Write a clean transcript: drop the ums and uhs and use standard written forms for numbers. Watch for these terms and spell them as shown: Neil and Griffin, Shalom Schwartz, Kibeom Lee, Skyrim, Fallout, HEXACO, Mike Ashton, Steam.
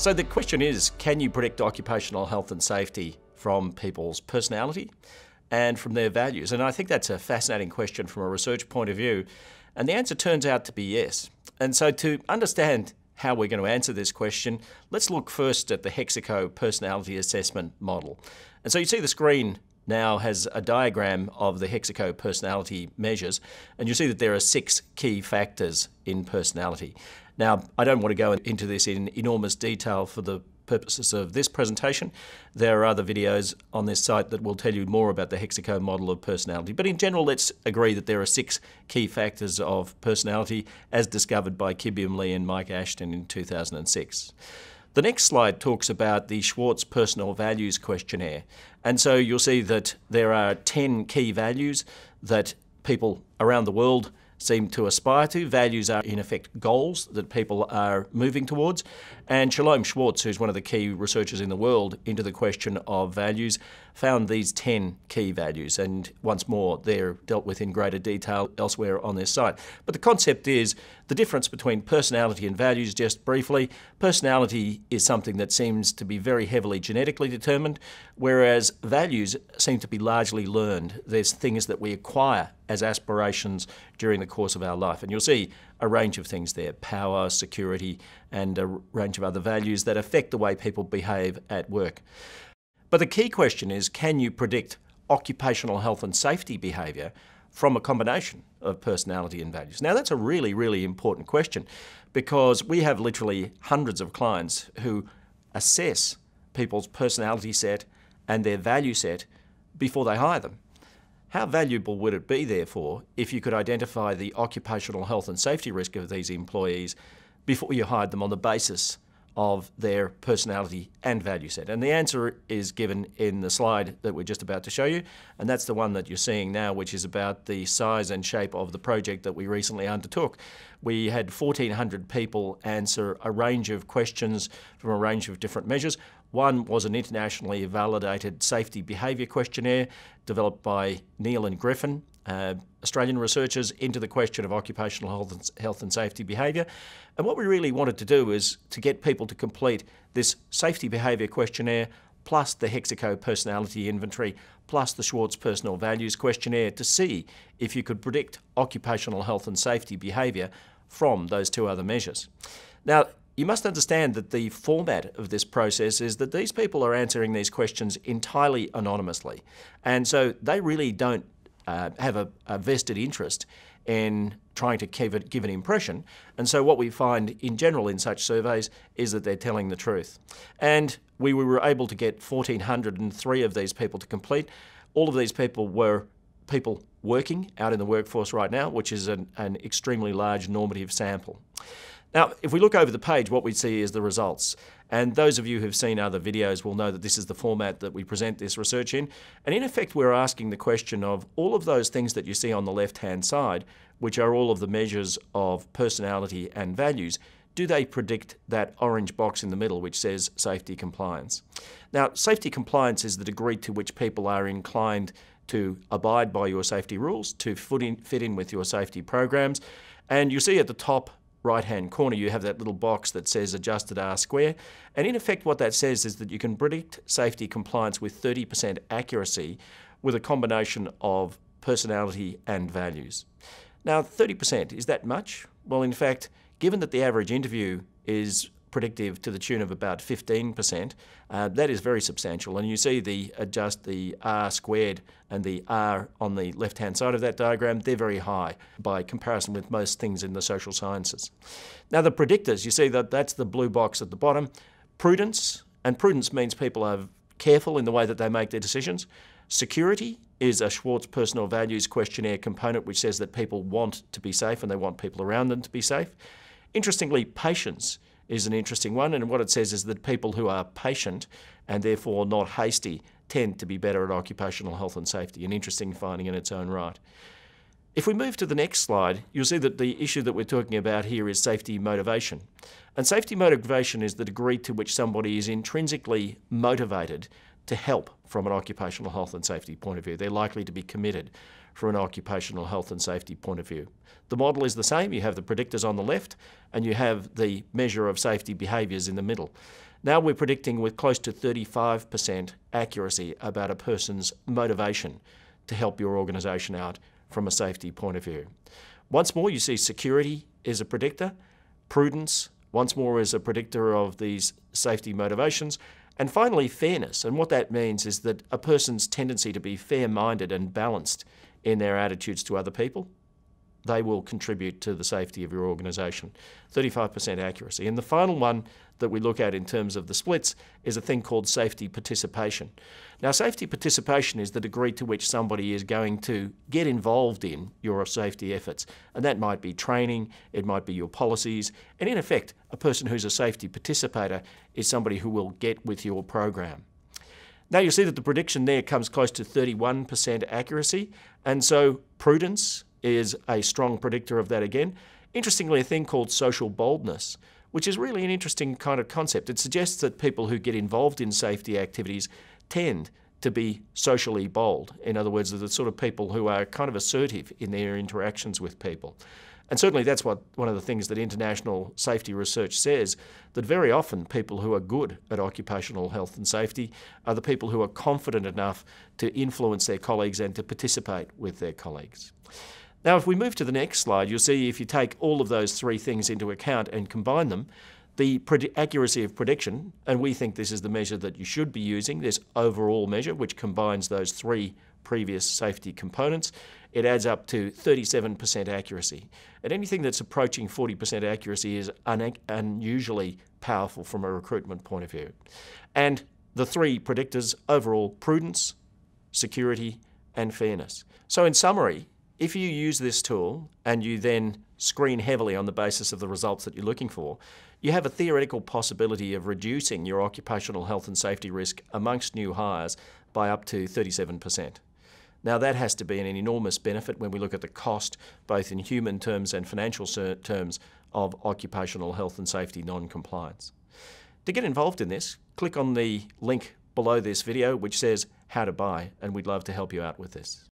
So the question is, can you predict occupational health and safety from people's personality and from their values? And I think that's a fascinating question from a research point of view. And the answer turns out to be yes. And so to understand how we're going to answer this question, let's look first at the HEXACO personality assessment model. And so you see the screen now has a diagram of the HEXACO personality measures, and you see that there are 6 key factors in personality. Now, I don't want to go into this in enormous detail for the purposes of this presentation. There are other videos on this site that will tell you more about the HEXACO model of personality. But in general, let's agree that there are 6 key factors of personality as discovered by Kibeom Lee and Mike Ashton in 2006. The next slide talks about the Schwartz Personal Values Questionnaire. And so you'll see that there are 10 key values that people around the world seem to aspire to. Values are, in effect, goals that people are moving towards. And Shalom Schwartz, who's one of the key researchers in the world into the question of values, found these 10 key values. And once more, they're dealt with in greater detail elsewhere on this site. But the concept is the difference between personality and values, just briefly. Personality is something that seems to be very heavily genetically determined, whereas values seem to be largely learned. There's things that we acquire as aspirations during the course of our life. And you'll see a range of things there: power, security, and a range of other values that affect the way people behave at work. But the key question is, can you predict occupational health and safety behaviour from a combination of personality and values? Now, that's a really, really important question, because we have literally hundreds of clients who assess people's personality set and their value set before they hire them. How valuable would it be, therefore, if you could identify the occupational health and safety risk of these employees before you hired them on the basis of their personality and value set? And the answer is given in the slide that we're just about to show you, and that's the one that you're seeing now, which is about the size and shape of the project that we recently undertook. We had 1,400 people answer a range of questions from a range of different measures. One was an internationally validated safety behaviour questionnaire developed by Neil and Griffin, Australian researchers, into the question of occupational health and safety behaviour. And what we really wanted to do is to get people to complete this safety behaviour questionnaire plus the HEXACO personality inventory plus the Schwartz personal values questionnaire to see if you could predict occupational health and safety behaviour from those 2 other measures. Now, you must understand that the format of this process is that these people are answering these questions entirely anonymously. And so they really don't have a vested interest in trying to give an impression. And so what we find in general in such surveys is that they're telling the truth. And we were able to get 1,403 of these people to complete. All of these people were people working out in the workforce right now, which is an extremely large normative sample. Now, if we look over the page, what we see is the results. And those of you who've seen other videos will know that this is the format that we present this research in. And in effect, we're asking the question of all of those things that you see on the left-hand side, which are all of the measures of personality and values, do they predict that orange box in the middle which says safety compliance? Now, safety compliance is the degree to which people are inclined to abide by your safety rules, to fit in with your safety programs. And you see at the top right-hand corner, you have that little box that says adjusted R-square. And in effect, what that says is that you can predict safety compliance with 30% accuracy with a combination of personality and values. Now, 30%, is that much? Well, in fact, given that the average interview is predictive to the tune of about 15%, that is very substantial. And you see the R-squared and the R on the left-hand side of that diagram, they're very high by comparison with most things in the social sciences. Now, the predictors, you see that that's the blue box at the bottom. Prudence, and prudence means people are careful in the way that they make their decisions. Security is a Schwartz Personal Values Questionnaire component which says that people want to be safe and they want people around them to be safe. Interestingly, patience is an interesting one, and what it says is that people who are patient and therefore not hasty tend to be better at occupational health and safety, an interesting finding in its own right. If we move to the next slide, you'll see that the issue that we're talking about here is safety motivation. And safety motivation is the degree to which somebody is intrinsically motivated to help from an occupational health and safety point of view. They're likely to be committed from an occupational health and safety point of view. The model is the same. You have the predictors on the left and you have the measure of safety behaviours in the middle. Now we're predicting with close to 35% accuracy about a person's motivation to help your organisation out from a safety point of view. Once more, you see security is a predictor, prudence once more is a predictor of these safety motivations, and finally fairness. And what that means is that a person's tendency to be fair-minded and balanced in their attitudes to other people, they will contribute to the safety of your organisation. 35% accuracy. And the final one that we look at in terms of the splits is a thing called safety participation. Now, safety participation is the degree to which somebody is going to get involved in your safety efforts. And that might be training, it might be your policies, and in effect, a person who's a safety participator is somebody who will get with your program. Now you'll see that the prediction there comes close to 31% accuracy, and so prudence is a strong predictor of that again. Interestingly, a thing called social boldness, which is really an interesting kind of concept. It suggests that people who get involved in safety activities tend to be socially bold. In other words, they're the sort of people who are kind of assertive in their interactions with people. And certainly that's one of the things that international safety research says, that very often people who are good at occupational health and safety are the people who are confident enough to influence their colleagues and to participate with their colleagues. Now, if we move to the next slide, you'll see if you take all of those three things into account and combine them, the accuracy of prediction, and we think this is the measure that you should be using, this overall measure, which combines those three previous safety components, it adds up to 37% accuracy. And anything that's approaching 40% accuracy is unusually powerful from a recruitment point of view. And the three predictors overall: prudence, security, and fairness. So in summary, if you use this tool and you then screen heavily on the basis of the results that you're looking for, you have a theoretical possibility of reducing your occupational health and safety risk amongst new hires by up to 37%. Now that has to be an enormous benefit when we look at the cost, both in human terms and financial terms, of occupational health and safety non-compliance. To get involved in this, click on the link below this video which says how to buy, and we'd love to help you out with this.